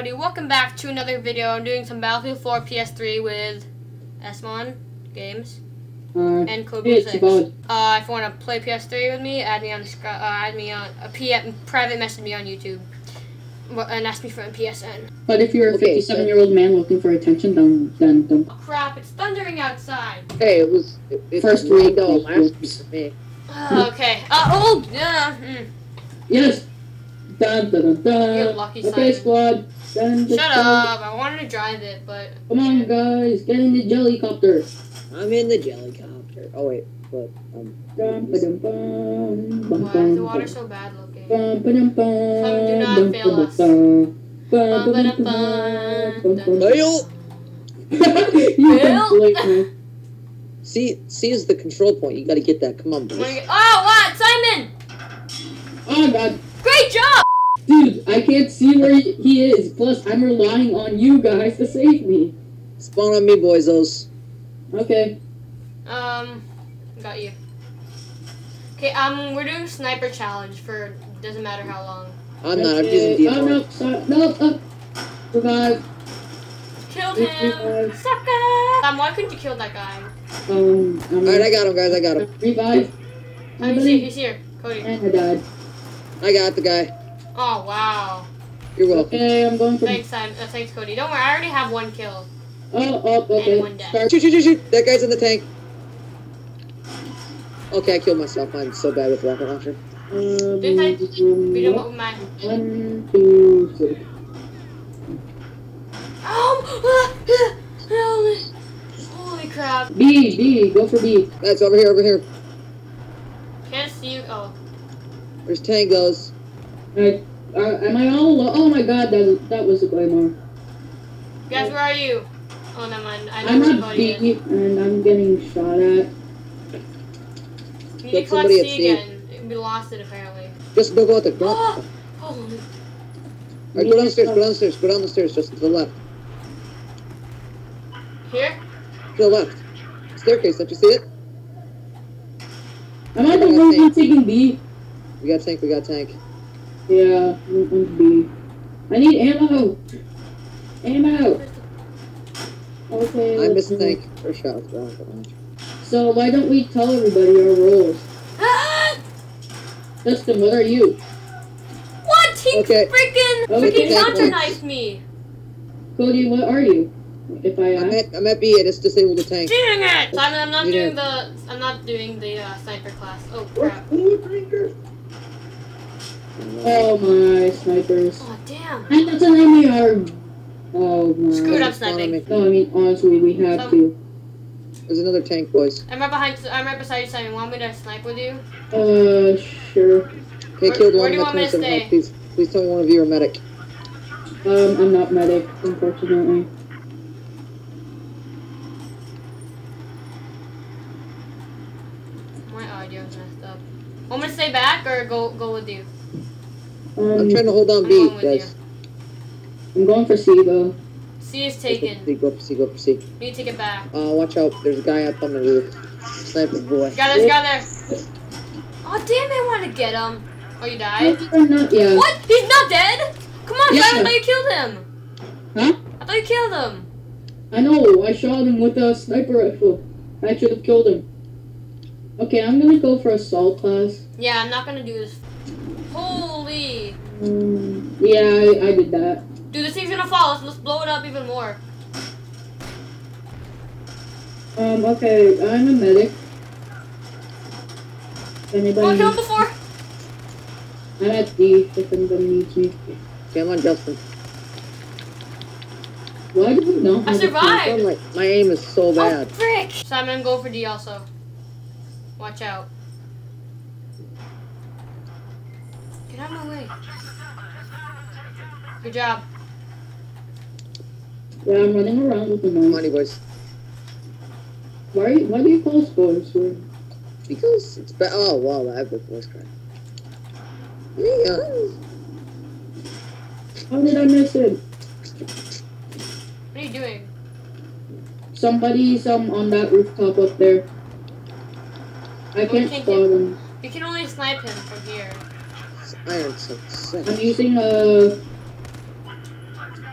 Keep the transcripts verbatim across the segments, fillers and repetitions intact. everybody, welcome back to another video. I'm doing some Battlefield four P S three with Smon Games uh, and Codeblu. Uh, if you want to play P S three with me, add me on uh, add me on a P M, private message me on YouTube and ask me for a P S N. But if you're a okay, fifty-seven-year-old so. man looking for attention, then then don't. Oh crap! It's thundering outside. Hey, it was it, it first read though. Last piece of me. Uh, okay. Uh, oh yeah. Mm. Yes. Dun, dun, dun, dun. You're lucky, okay, Simon. Squad. Dun, dun, Shut dun, up! Dun. I wanted to drive it, but come on, guys, get in the jellycopter. I'm in the jellycopter. Oh wait, but um. Dun, dun, dun, dun, Why is the water so bad looking? Dun, dun, dun, dun, Simon, do not dun, fail dun, us. Fail. C C is the control point. You gotta get that. Come on, boys. Get... Oh, what, Simon? Oh God! Great job. Dude, I can't see where he is. Plus, I'm relying on you guys to save me. Spawn on me, boysos. Okay. Um, got you. Okay, um, we're doing sniper challenge for doesn't matter how long. I'm not. I'm using D M R. Oh, no, sorry. No, no. Survive. Killed him. Survive. Sucker. Um, why couldn't you kill that guy? Um. um Alright, I got him, guys. I got him. Revive. I he's here. He's here. Cody. And I died. I got the guy. Oh, wow. You're welcome. Okay, I'm going for... Thanks, Simon. Uh, thanks, Cody. Don't worry, I already have one kill. Oh, oh, okay. And one death. Shoot, shoot, shoot, shoot. That guy's in the tank. Okay, I killed myself. I'm so bad with rocket launcher. Um, Didn't I... We don't open my... One, two, three. Oh! Holy crap. B, B. Go for B. That's over here, over here. Can't see you. Oh. There's tangos. I, uh, am I all alone? Oh my god, that, that was a Claymore. Guys, where are you? Oh, never mind. I know I'm not beating and I'm getting shot at. You need to collect C again. We lost it, apparently. Just go out there. Go out there. Alright, go downstairs, go downstairs, go down the stairs, just to the left. Here? To the left. Staircase, don't you see it? Am I the one who's taking B? We got tank, we got tank. Yeah, I'm B. I need ammo! Ammo! Okay. I missed tank. First shot. So, why don't we tell everybody our roles? Justin, what are you? What? He okay. freaking freaking counter knifed me! Cody, what are you? If I I'm at, I'm at B, I just disabled the tank. Dang it! Simon, I'm not doing the, I'm not doing the uh, sniper class. Oh, crap. Oh my snipers! Oh damn! And that's an M T A R. Oh my! Screwed up sniping. No, I mean honestly, we have so, to. There's another tank, boys. I'm right behind. I'm right beside you, Simon. Want me to snipe with you? Uh, sure. Okay, where, killed where one do you want me to stay? Please, please tell me one of you are medic. Um, I'm not medic, unfortunately. My audio's messed up. Want me to stay back or go go with you? Um, I'm trying to hold on B, guys. You. I'm going for C, though. C is taken. Go for C, go for C. Go for C. We need to get back. Uh, watch out. There's a guy up on the roof. Sniper boy. Got this guy there. Oh, damn, I wanted to get him. Oh, you died? No, not yet. What? He's not dead? Come on, yeah. Guy, I thought you killed him. Huh? I thought you killed him. I know. I shot him with a sniper rifle. I should have killed him. Okay, I'm going to go for assault class. Yeah, I'm not going to do this. Holy! Um, yeah, I, I did that. Dude, this thing's gonna fall. Let's, let's blow it up even more. Um. Okay, I'm a medic. Anybody? Oh, I killed before. I'm at D. If anybody needs me. Okay, I'm on Justin. Why do we know? I survived. Like, my aim is so bad. Oh, frick! Simon, go for D also. Watch out. Get out of my way. Good job. Yeah, I'm running around with the money. Money, boys. Why are you, why do you call spoilers for? Because it's bad. Oh, wow, I have a voice crack. How did I miss it? What are you doing? Somebody's um, on that rooftop up there. I can't spot him. You can only snipe him from here. I am so sick. I'm using a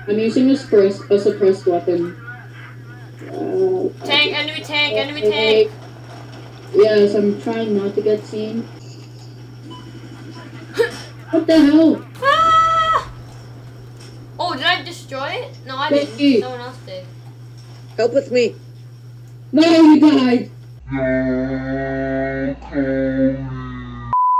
I'm using this first a suppressed weapon. Uh, tank, enemy tank, enemy tank! Yes, I'm trying not to get seen. What the hell? Ah! Oh, did I destroy it? No, I didn't. Hey. Someone else did. Help with me. No, you died!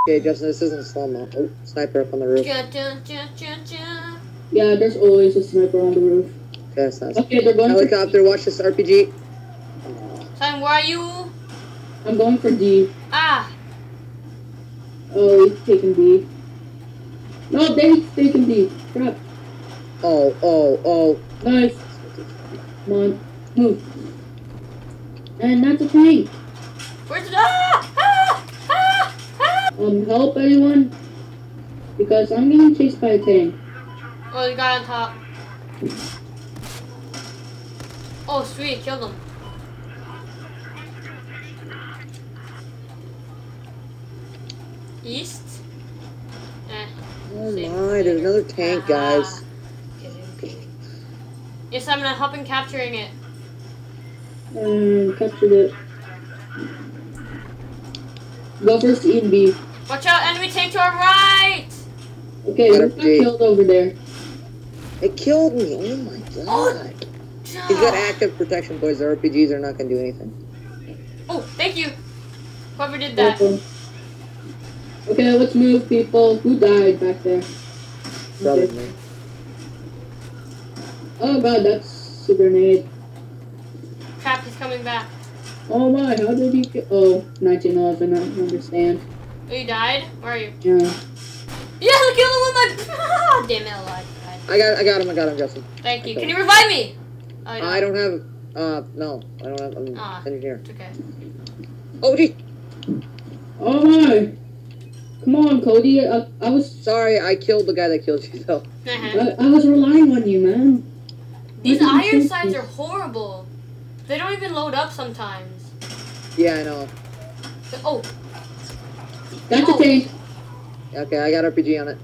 Okay, Justin, this isn't slow-mo. Oh, sniper up on the roof. Ja, ja, ja, ja, ja. Yeah, there's always a sniper on the roof. Okay, that's nice. Okay, they're going helicopter, watch this R P G. Simon, where are you? I'm going for D. Ah! Oh, he's taking D. No, they taking D. Crap. Oh, oh, oh. Nice. Come on, move. And that's a tank. Where's it? Ah! Ah! Ah! Ah! Um, help anyone? Because I'm getting chased by a tank. Oh, the guy on top. Oh, sweet, killed him. East? Eh. Oh my, there's another tank, uh-huh. guys. Yes, I'm not helping capturing it. Um, captured it. Go first, E and B. Watch out, enemy tank to our right! Okay, we're killed over there. It killed me, oh my god. Oh, he's got active protection, boys. The R P Gs are not going to do anything. Oh, thank you. Whoever did that. Okay, okay let's move, people. Who died back there? Probably okay. me. Oh god, that's a grenade. Crap, he's coming back. Oh my, how did he get... Oh, nineteen eleven, I don't understand. Oh, you died? Where are you? Yeah. Yeah, I killed him with my... Oh, damn it, alive. I got, I got him, I got him, Justin. Thank you. Can you revive me? Oh, I, don't. I don't have, uh, no, I don't have, I'm ah, engineer. Okay. Oh, geez. Oh, my. Come on, Cody. I, I was... Sorry, I killed the guy that killed you, though. Uh-huh. I, I was relying on you, man. These iron sights are horrible. They don't even load up sometimes. Yeah, I know. So, oh. That's oh. a tank. Okay, I got R P G on it.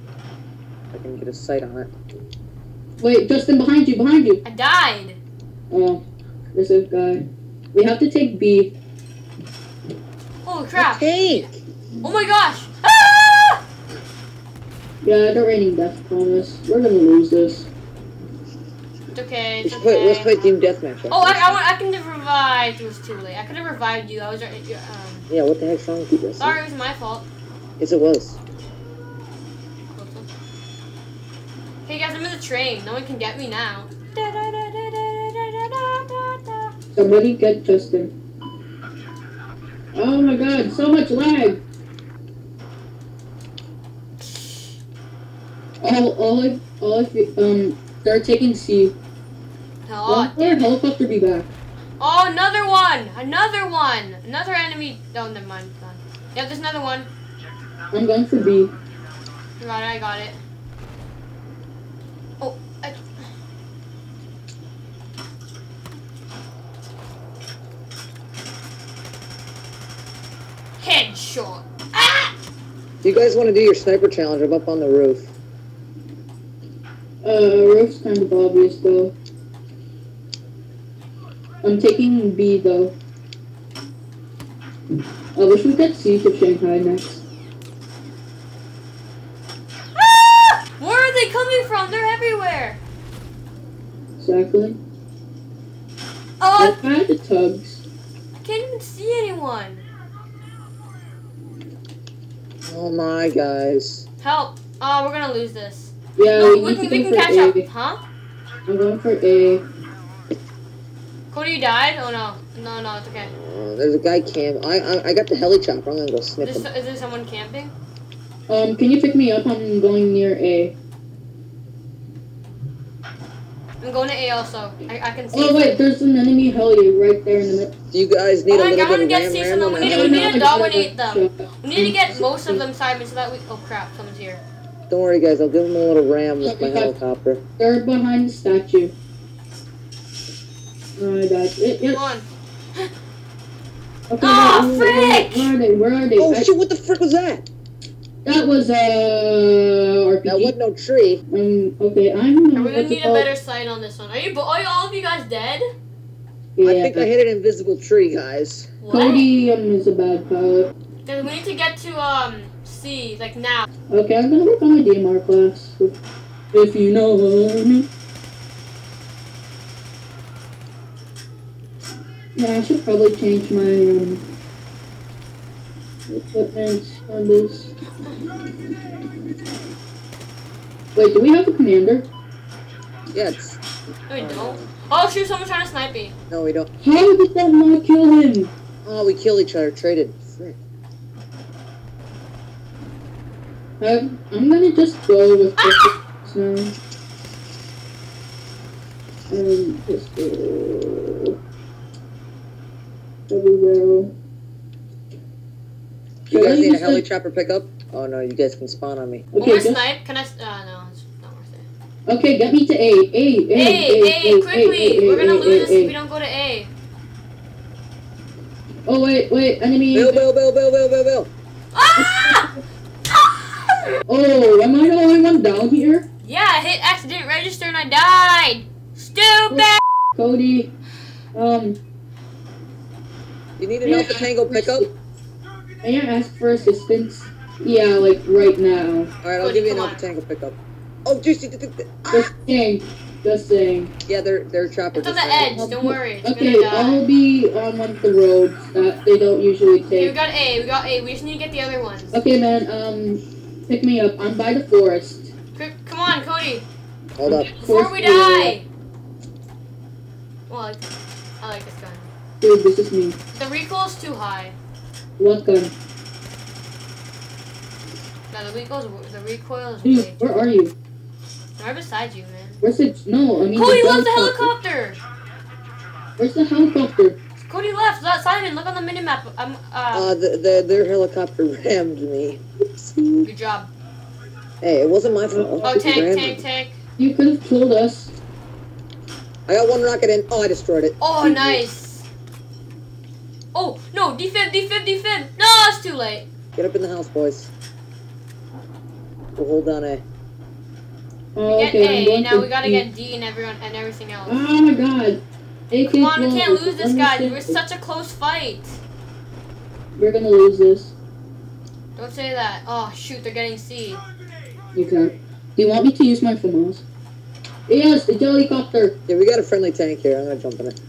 I can get a sight on it. Wait, Justin, behind you, behind you. I died. Oh, there's a guy. We have to take B. Oh, crap. Take. Oh, my gosh. Ah! Yeah, they're raining death upon us. We're going to lose this. It's okay, it's okay. Play, let's play Team Deathmatch. Oh, I, I, I can revive. It was too late. I could have revived you. I was... Um... Yeah, what the heck's wrong with you, Justin? Sorry, it was my fault. Yes, it was. Hey guys, I'm in the train. No one can get me now. Somebody get Justin. Oh my god, so much lag. All, all of, all of, um, they're taking C. Oh, their helicopter be back. Oh, another one, another one, another enemy. Oh, never mind. Yeah, there's another one. I'm going for B. Right, I got it. Oh, I... Headshot. Ah! Do you guys want to do your sniper challenge? I'm up on the roof. Uh, roof's kind of obvious, though. I'm taking B, though. I wish we could see to Shanghai next. They're everywhere. Exactly. Oh, I had the tugs. I can't even see anyone. Oh my guys. Help! Oh, we're gonna lose this. Yeah, no, we, we can, we can catch up, huh? I'm going for A. Cody, you died? Oh no, no, no, it's okay. Uh, there's a guy camp. I, I, I got the helichopper. I'm gonna go snip him. Is there someone camping? Um, can you pick me up? I'm going near A. I'm going to A also. I, I can see. Oh wait, there's an enemy heli right there in the middle. Do you guys need oh, a little God, bit of get ram, ram on we, need, we need to dominate them. We need to get most of them, Simon, so that we... Oh crap, someone's here. Don't worry guys, I'll give them a little ram with my helicopter. They're behind the statue. Oh, I died. It, it. Come on. Okay, oh, frick! Where are they? Where are they? Oh shit, what the frick was that? That was a uh, R P G. That wasn't no tree. Um, okay, I'm... We're gonna need a better sight on this one. Are you, are you all of you guys dead? Yeah, I think I hit an invisible tree, guys. What? Cody is a bad pilot. Then we need to get to, um, C, like now. Okay, I'm gonna work on my D M R class. If you know me. Yeah, I should probably change my, um... equipment on this. Wait, do we have a commander? Yes. No, we don't. Oh shoot, someone's trying to snipe me. No, we don't. How did that not kill him? Oh, we killed each other, traded. Frick. I'm, I'm gonna just go with this now. And just go... everywhere. You guys need a heli chopper pickup? Oh no, you guys can spawn on me. Okay, snipe? Can I? Uh, no, it's not worth it. Okay, get me to A. A, A, A, A, quickly! We're gonna lose if we don't go to A. Oh wait, wait, enemy. Bill, Bill, Bill, Bill, Bill, Bill, Bill. Ah! Oh, am I the only one down here? Yeah, I hit X, didn't register, and I died. Stupid. Cody, um, you need an Alpha Tango pickup? May I ask for assistance? Yeah, like right now. Alright, I'll give you an Alpha Tango pickup. Oh, juicy! Just saying. Just saying. Yeah, they're they're chopper. It's on the edge, don't worry. It's okay, gonna die. I'll be on one of the roads that they don't usually take. Okay, we got A, we got A. We just need to get the other ones. Okay, man, um, pick me up. I'm by the forest. C come on, Cody. Hold up. Before we die! Well, I like this. I like this gun. Dude, this is me. The recoil's too high. What gun? No, the recoil is the recoil is. Dude, where are you? I'm right beside you, man. Where's it? No, I mean. Cody left the helicopter. Where's the helicopter? Cody left. That Simon, look on the minimap. I'm. Uh, uh the, the their helicopter rammed me. Oopsie. Good job. Hey, it wasn't my fault. Oh, tank, tank, tank. You could have killed us. I got one rocket in. Oh, I destroyed it. Oh, nice. Oh, no, defib, defib, defib. No, it's too late. Get up in the house, boys. We'll hold down A. Oh, we get okay, A, now we gotta D. get D and everyone and everything else. Oh my god. A Come on, we can't lose this guy. We're such a close fight. We're gonna lose this. Don't say that. Oh, shoot, they're getting C. Okay. Do you want me to use my FAMAS? Yes, the helicopter. Yeah, we got a friendly tank here. I'm gonna jump in it.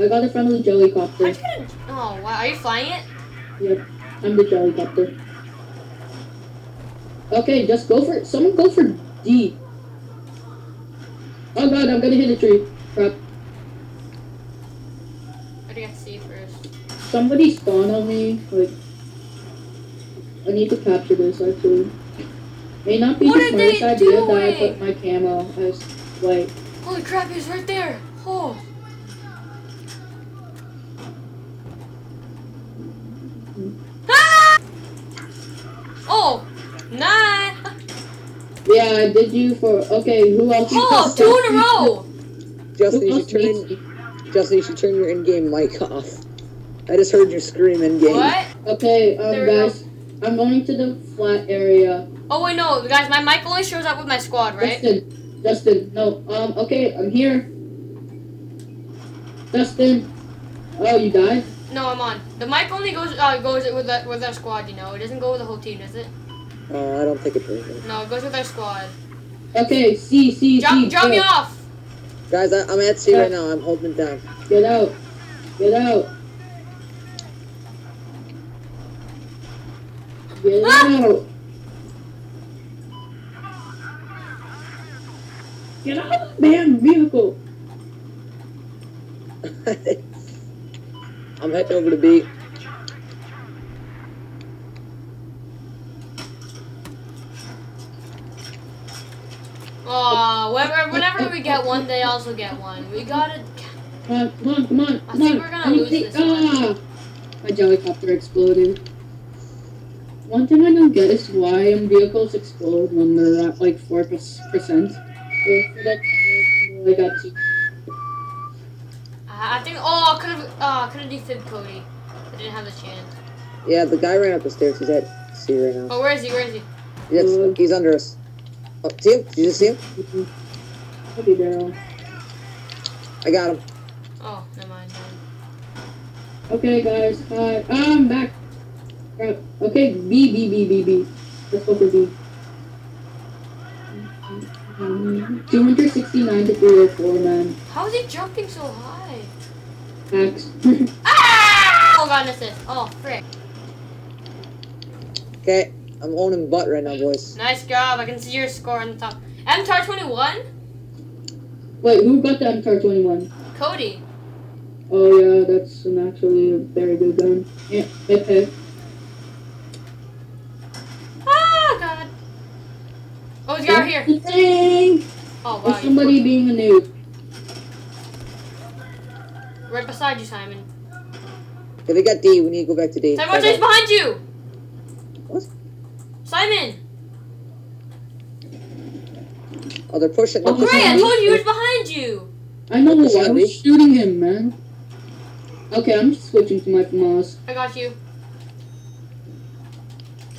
I got a friendly jellycopter. Are you gonna, oh, wow. Are you flying it? Yep. I'm the jellycopter. Okay, just go for it. Someone go for D. Oh god, I'm gonna hit a tree. Crap. I gotta C first. Somebody spawn on me. Like, I need to capture this, actually. May not be what the smartest idea doing? that I put my camo as, like... Holy crap, he's right there! Oh! Oh, nah. Yeah, I did you for okay. Who else? Oh, two in a row. Justin, you should turn. In, Justin, you should turn your in-game mic off. I just heard you scream in-game. What? Okay, um, guys, I'm going to the flat area. Oh wait, no, guys, my mic only shows up with my squad, right? Justin, Justin, no, um, okay, I'm here. Justin, oh, you died. No, I'm on. The mic only goes uh, goes with the, with our squad, you know. It doesn't go with the whole team, does it? Uh, I don't think it does. No, it goes with our squad. Okay, C, C, drop, C. Drop go. me off! Guys, I, I'm at C right now. I'm holding it down. Get out. Get out. Get ah! out. Get out of the damn vehicle. I'm heading over to B. Aw, whenever, whenever we get one, they also get one. We gotta... Uh, come on, come on, I think on. we're gonna I lose think, this ah! one. My helicopter exploded. One thing I don't get is why vehicles explode when they're at like four percent. Like at two. I think. Oh, I could have. Uh, could have defibbed Cody. I didn't have the chance. Yeah, the guy ran up the stairs. He's at C right now. Oh, where is he? Where is he? Yes, mm. He's under us. Oh, see him? Did you just see him? Mm-hmm. I'll be down. I got him. Oh, never mind. Okay, guys. Hi. I'm back. Okay, B, B, B, B, B. Let's go for B. Um, two sixty-nine to three oh four, man. How is he jumping so high? Max. Ah! Oh, God, that's it. Oh, frick. Okay, I'm owning butt right now, boys. Nice job. I can see your score on the top. M T A R twenty-one? Wait, who got the M T A R twenty-one? Cody. Oh, yeah, that's an actually a very good gun. Yeah, okay. Ah, God. Oh, he's out here. Thing. Oh, wow. There's somebody being a noob. Right beside you, Simon. Okay, they got D. We need to go back to D. Simon, he's behind you. What? Simon. Oh, they're pushing. Oh, great. I told you he was behind you. I know who I was shooting him, man. Okay, I'm just switching to my FAMAS. I got you. No!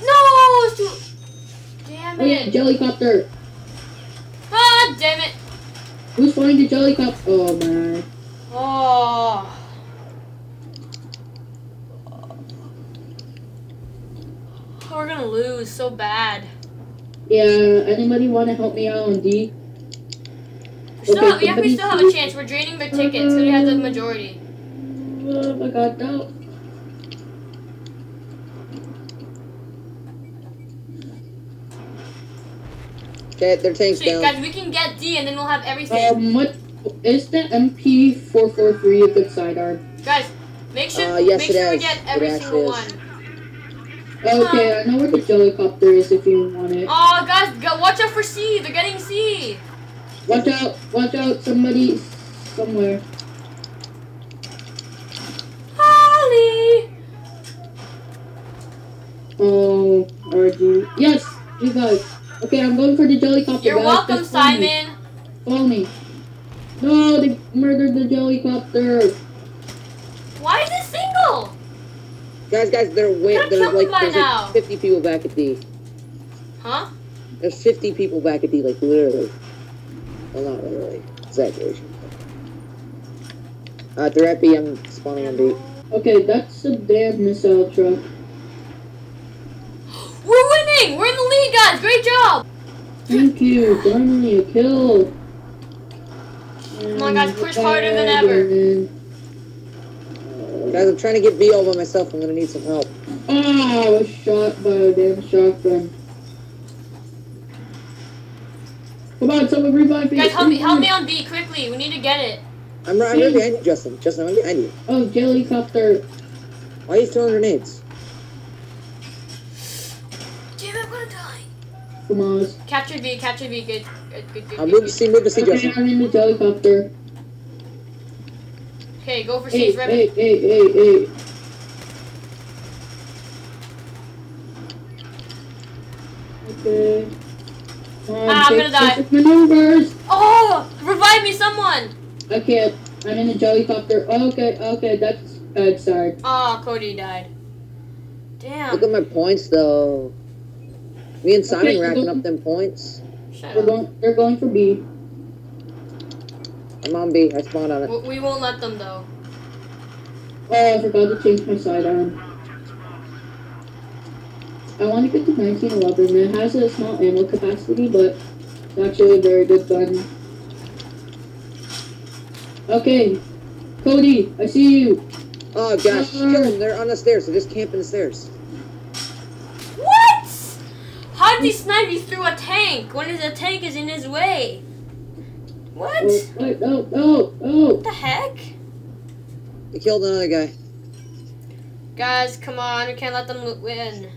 It's too... Damn it. Jellycopter. Ah, damn it. Who's flying the jellycopter? Oh, man. Oh. Oh, we're gonna lose so bad. Yeah, anybody wanna help me out on D? We still, okay, have, yeah, we still have a chance. We're draining the tickets, so we have the majority. Oh my God, no. Okay, they're tanks down. Guys, we can get D and then we'll have everything. Um, what is the M P four forty-three a good sidearm? Guys, make sure, uh, yes, make sure we get every it single one. Come okay, on. I know where the helicopter is if you want it. Oh, guys, go, watch out for C. They're getting C. Watch out, watch out, somebody, somewhere. Holly! Oh, R G. Yes, you guys. Okay, I'm going for the jellycopter. You're guys. welcome, Just Simon. Follow me. No, they murdered the jellycopter. Why is it single? Guys, guys, they're way, there's like, there's like fifty people back at D. Huh? There's fifty people back at D, like literally. Well, not really. Exaggeration. Uh, they're at B. I'm spawning on B. Okay, that's a bad missile truck. We're winning! We're in the lead, guys! Great job! Thank you. Finally, a kill. Come on, guys. Push harder than ever. Guys, I'm trying to get B all by myself. I'm gonna need some help. Oh, I was shot by a damn shotgun. Come on, someone revive me. Guys, help me, help me on B, quickly. We need to get it. I'm right, I'm right behind you, Justin. Justin, I'm right behind you. Oh, jellycopter. Why are you throwing grenades? Damn it, I'm gonna die. Come on. Capture B, capture B. Good, good, good, good. I'll move to C, move to C, okay, Justin. I'm in the jellycopter. Okay, go for C. Hey, hey, hey, hey, hey, hey. Okay. Um, ah, I'm gonna die. Maneuvers. Oh, revive me, someone. I can't. I'm in a jellycopter. Oh, okay, okay, that's bad. Sorry. Oh, Cody died. Damn. Look at my points, though. Me and Simon okay, racking up them points. Shut they're up. Going, they're going for B. I'm on B. I spawned on it. We won't let them, though. Oh, I forgot to change my sidearm. I want to get the nineteen eleven, man. It has a small ammo capacity, but it's actually a very good gun. Okay, Cody, I see you. Oh gosh, Kevin, they're on the stairs. They're just camping the stairs. What? How did he snipe you through a tank when the tank is in his way? What? Oh, wait, oh, oh, oh. What the heck? They killed another guy. Guys, come on. We can't let them win.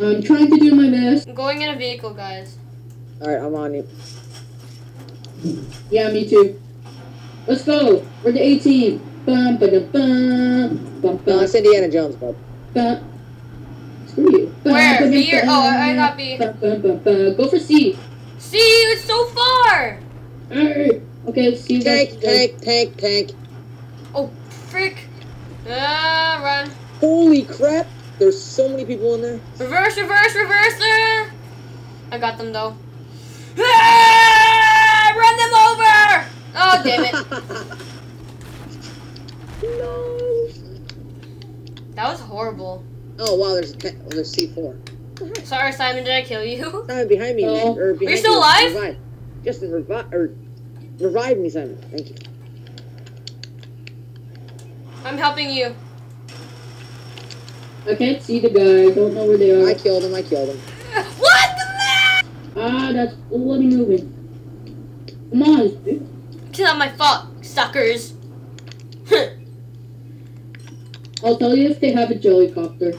I'm trying to do my best. I'm going in a vehicle, guys. Alright, I'm on you. Yeah, me too. Let's go. We're the A-team. Bum, ba-dum, bum, bum, bum. No, it's Indiana Jones, bub. Bum. Screw you. Bum, where? Bum, B or... Bum, oh, I got B. Bum, bum, bum, bum. Go for C. C, it's so far. Alright. Okay, let's see. Tank, tank, tank, tank. Oh, frick. Ah, run. Holy crap. There's so many people in there. Reverse, reverse, reverser! I got them though. Ah! Run them over! Oh, damn it. No. That was horrible. Oh, wow, there's, oh, there's C four. Sorry, Simon, did I kill you? Simon, behind me. Oh. Or behind Are you still me. alive? Revive. Just revive, or revive me, Simon. Thank you. I'm helping you. I can't see the guy. I don't know where they are. I killed him. I killed him. What the man? Ah, that's bloody moving. Come on, dude. It's not my fault, suckers. I'll tell you if they have a jellycopter.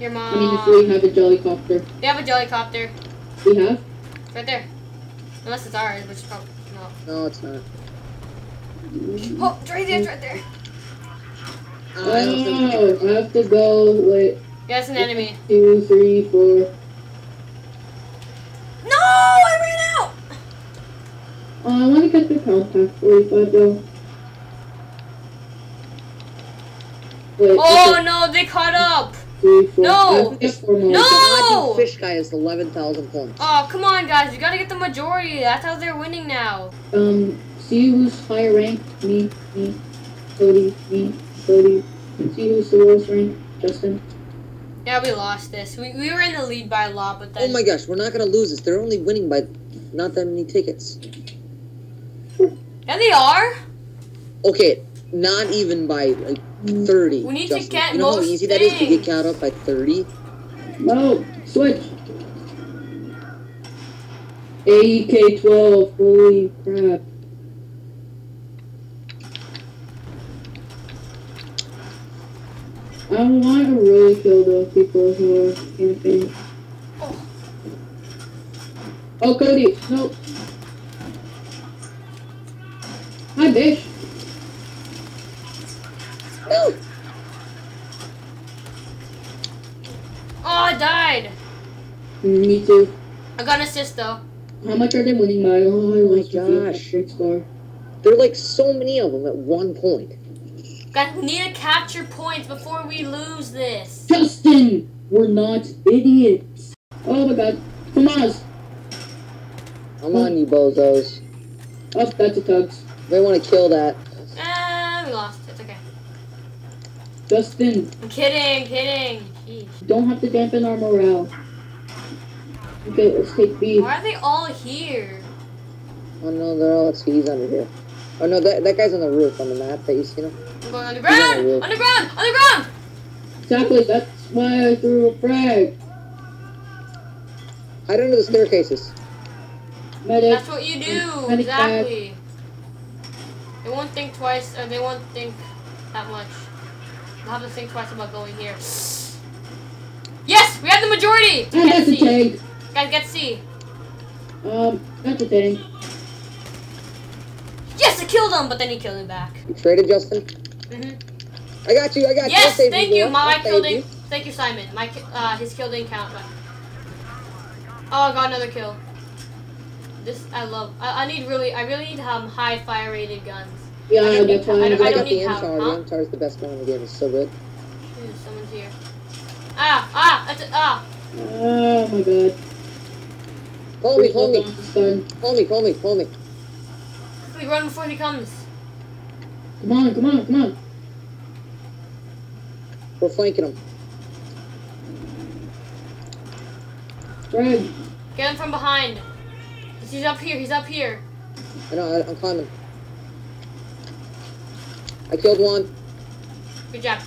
Your mom. I mean, if we have a jellycopter. They have a jellycopter. We have? Right there. Unless it's ours, which is probably not. No, it's not. Oh, it's right there. It's right there. Oh, oh, I have to go with... Yeah, it's an enemy. Two, three, four. No! I ran out! Oh, I want to get the contact forty-five though. Wait, oh no, they caught up! Three, four, no! No! Fish guy is eleven thousand points. Oh, come on guys, you gotta get the majority. That's how they're winning now. Um, see who's higher ranked? Me, me, Cody, me. Cody, see who's the worst rank? Justin. Yeah, we lost this. We we were in the lead by a lot, but then. Oh my gosh, we're not gonna lose this. They're only winning by not that many tickets. Yeah, they are. Okay, not even by like thirty. We need Justin. to get you know most how easy things. that is to get caught up by thirty. No, switch. A E K twelve. Holy crap. I want to really kill those people who are camping. Oh, oh Cody, no. Hi, bitch. No. Oh, I died. Me too. I got an assist though. How much are they winning by? Oh, oh my gosh. Score. There are like so many of them at one point. Guys, we need to capture points before we lose this. Justin, we're not idiots. Oh my god. Come on. Come on, you bozos. Oh, that's a tugs. They want to kill that. Ah, uh, we lost. It's okay. Justin. I'm kidding, kidding. Jeez. You don't have to dampen our morale. Okay, let's take B. Why are they all here? Oh no, they're all at C's under here. Oh no, that, that guy's on the roof on the map that you see him. I'm going underground! Underground! Underground! Exactly, that's why I threw a frag. Hide under the staircases. Medic. That's what you do, Medic exactly. Bag. They won't think twice, or they won't think that much. They'll have to think twice about going here. Yes! We have the majority! Oh, that's a tank. Guys, get C. Um, that's a tank. Yes, I killed him, but then he killed me back. You traded, Justin? Mm-hmm. I got you, I got you. Yes, thank you, my killing. Thank you, Simon. My, uh, his kill didn't count. But... Oh, I got another kill. This, I love. I, I need really, I really need um, high fire rated guns. Yeah, I don't, I don't, I I don't need power. I got the M T A R. The M T A R is the best gun in the game. It's so good. Dude, someone's here. Ah, ah, that's it, ah. Oh my god. Call me, call me. Call me, call me, call me. Run before he comes. Come on, come on, come on. We're flanking him. Greg. Get him from behind. He's up here, he's up here. I know, I, I'm climbing. I killed one. Good job.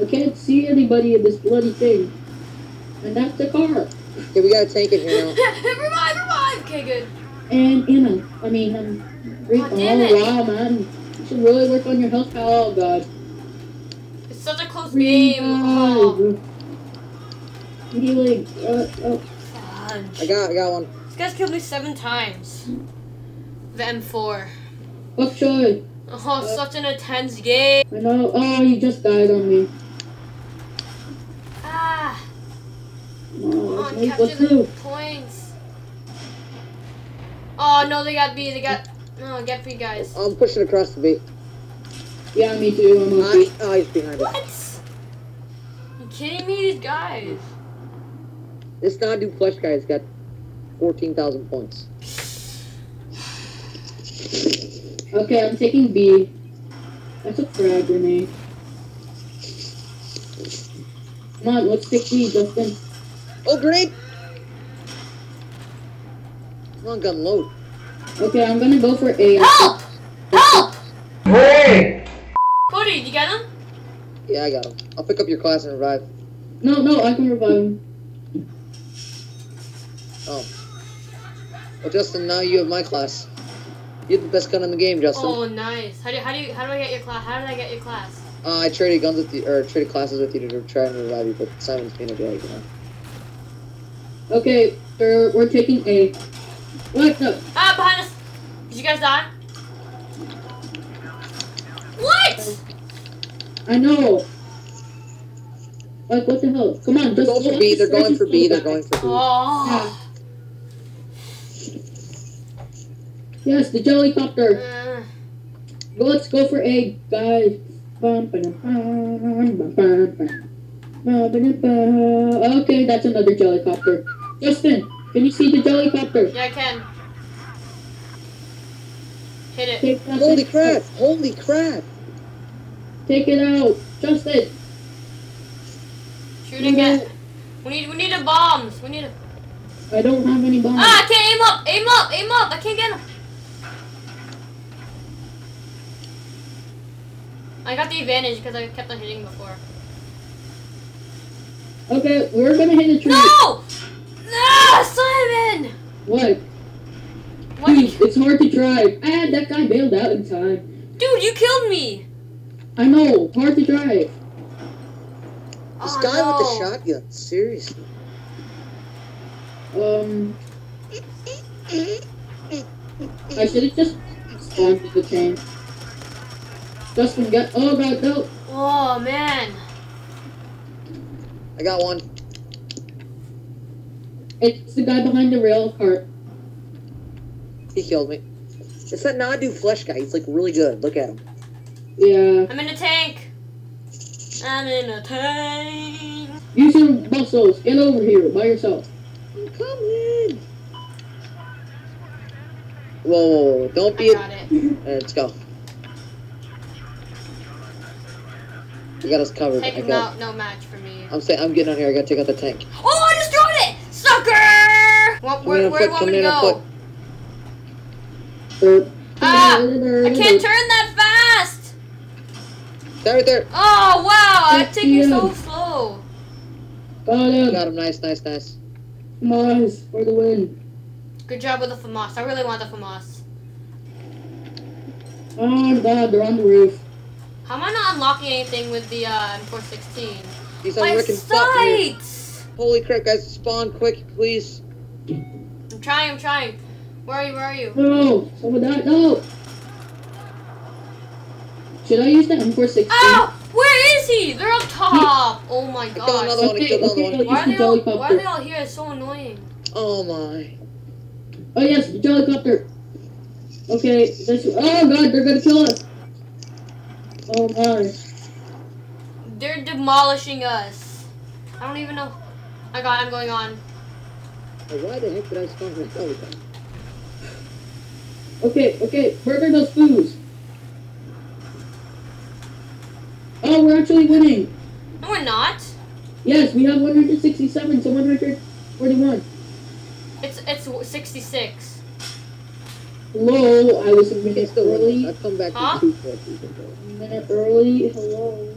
I can't see anybody in this bloody thing. And that's the car. Okay, we gotta tank it here now. Revive, revive! Okay, good. And Anna, I mean, um, oh, oh wow, man, you should really work on your health. Oh god, it's such a close Free game. Oh. Healing. Uh, oh. I got, I got one. This guy's killed me seven times. The M four. What should? Oh, uh, such an intense game. I know. Oh, you just died on me. Ah. Oh, Come on, capture the points. Oh no, they got B. They got no, get B, guys. I'm pushing across the B. Yeah, me too. I'm on B. Oh, he's behind us. What? You kidding me, these guys? This non-dude flesh guy has got fourteen thousand points. Okay, I'm taking B. That's a frag grenade. Come on, let's take B, Justin. Oh, grenade! Come on, gun load. Okay, I'm gonna go for A. Help! Help! Hey! Cody, did you get him? Yeah, I got him. I'll pick up your class and revive. No, no, I can revive him. Oh. Well, Justin, now you have my class. You have the best gun in the game, Justin. Oh, nice. How do how do you, how do I get your class? How did I get your class? Uh, I traded guns with you, or traded classes with you to try and revive you, but Simon's being a drag now. Okay, sir, we're taking A. What? No. Ah, behind us. Did you guys die? What? I know. Like, what the hell? Come on, just go for B. They're going for B. They're going for B. Oh. Yes, the jellycopter. Go, let's go for A, guys. Okay, that's another jellycopter. Justin, can you see the jellycopter? Yeah, I can. Hit it. Holy crap! Holy crap! Take it out, Justin. Shoot again. We need, we need the bombs. We need. A... I don't have any bombs. Ah! I can't aim up. Aim up. Aim up. I can't get them. I got the advantage because I kept on hitting before. Okay, we're gonna hit the tree. No! No, Simon! What? What? Dude, it's hard to drive. Ah, that guy bailed out in time. Dude, you killed me. I know, hard to drive. Oh, this guy no. with the shotgun, seriously. Um, I should have just spawned to the chain. Justin got. Oh god, no! Oh man! I got one. It's the guy behind the rail cart. He killed me. It's that Nadu flesh guy. He's like really good. Look at him. Yeah. I'm in a tank. I'm in a tank. Use your muscles. Get over here by yourself. I'm coming. Whoa! Don't be. I got it. Alright, let's go. You got us covered. Tank, I got no, no match for me. I'm saying I'm getting on here. I gotta take out the tank. Oh, I destroyed it, sucker! What, where where do I want me to go? Ah! I can't turn that fast. That right there. Oh wow! I'm taking so slow. Got him. Got him. Nice, nice, nice. FAMAS for the win. Good job with the FAMAS. I really want the FAMAS. Oh god, they're on the roof. How am I not unlocking anything with the uh, M four sixteen? He's on my sights. Holy crap, guys! Spawn quick, please. I'm trying. I'm trying. Where are you? Where are you? No! Someone died. No! Should I use the M four sixteen? Oh! Where is he? They're up top! Oh my god. Okay, okay, okay, why, are all, why are they all here? It's so annoying. Oh my. Oh yes, the helicopter. Okay, this. Oh god, they're gonna kill us. Oh my. They're demolishing us. I don't even know. I got, I'm going on. Why the heck did I spawn my helicopter? Okay, okay, murder those fools. Oh, we're actually winning. No, we're not. Yes, we have one hundred sixty-seven to one hundred forty-one. It's it's sixty-six. Hello, I was a minute early. I've come back huh? to two forty. A minute early. Hello.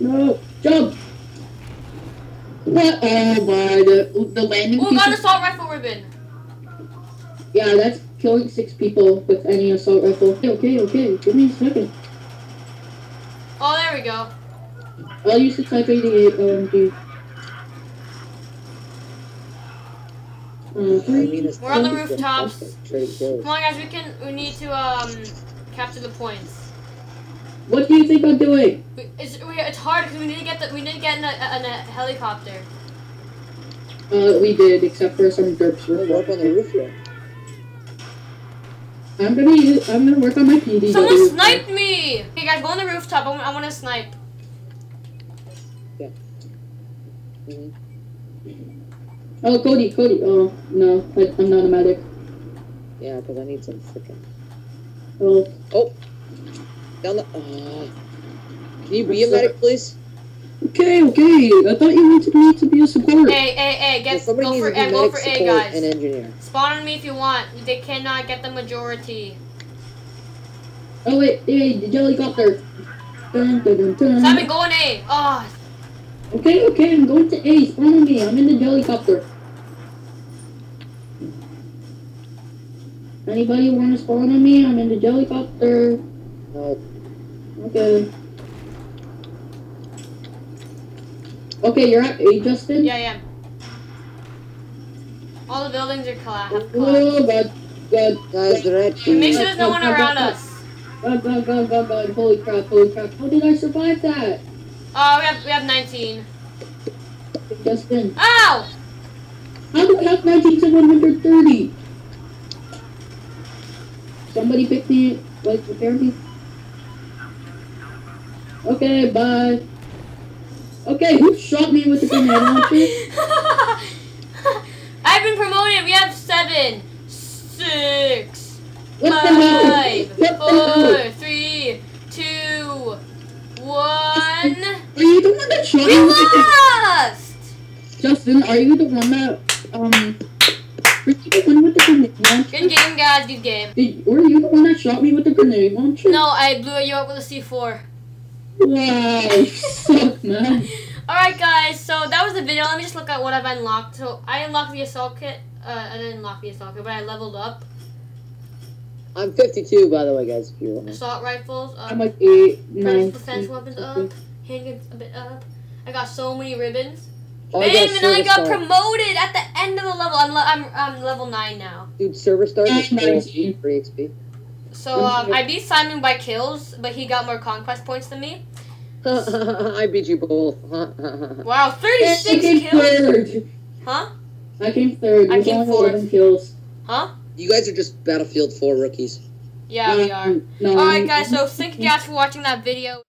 No, jump. What? Oh my! The the landing. We got an assault rifle ribbon. Yeah, that's killing six people with any assault rifle. Okay, okay, okay. Give me a second. Oh, there we go. I'll use the Type eighty-eight O M G. Uh, We're on the rooftops. Come on, guys. We can. We need to um capture the points. What do you think I'm doing? It's it's hard because we need to get the we need to get in a, in a helicopter. Uh, we did, except for some derps. We're up on the roof yet. I'm gonna use, I'm gonna work on my P D W. Someone sniped me! Okay guys, go on the rooftop. I, I wanna snipe. Yeah. Oh, Cody, Cody. Oh, no. I, I'm not a medic. Yeah, because I need some freaking... Oh. Oh. Down the... Oh. Can you be a medic, please? Okay, okay. I thought you wanted me to be a support. Hey, hey, hey. Guess, well, go for A, go for A, guys. An engineer. Spawn on me if you want. They cannot get the majority. Oh, wait. Hey, the helicopter. Dun, dun, dun, dun. Simon, go on A. Oh. Okay, okay. I'm going to A. Spawn on me. I'm in the helicopter. Anybody want to spawn on me? I'm in the helicopter. Nope. Okay. Okay, you're at A, Justin? Yeah, yeah. All the buildings are collapsed. Oh, God, God, guys, the red team. Make sure there's no one around us. God, God, God, God, God, holy crap, holy crap. How did I survive that? Oh, we have, we have nineteen. Justin. Ow! How do I have nineteen to one hundred thirty? Somebody pick me, like, repair me. Okay, bye. Okay, who shot me with the grenade launcher? I've been promoted. We have seven, six, five, four, three, two, one. Are you the one that shot me? We lost. Justin, are you the one that um? Were you the one with the grenade launcher? Good game, guys. Good game. Did, were you the one that shot me with the grenade launcher? No, I blew you up with a C four. Wow, so nice. Alright guys, so that was the video. Let me just look at what I've unlocked. So I unlocked the assault kit. Uh, I didn't unlock the assault kit, but I leveled up. I'm fifty-two, by the way, guys, if you want. Assault rifles up. I'm like eight, nine. Defense weapons up. Handguns a bit up. I got so many ribbons. Oh, Bam, I and I got start. promoted at the end of the level. I'm, le I'm, I'm level nine now. Dude, server start is free X P. So, um, I beat Simon by kills, but he got more conquest points than me. I beat you both. Wow, thirty-six kills! Third. Huh? I came third. I came fourth. Kills. Huh? You guys are just Battlefield four rookies. Yeah, yeah. we are. No. Alright guys, so thank you guys for watching that video.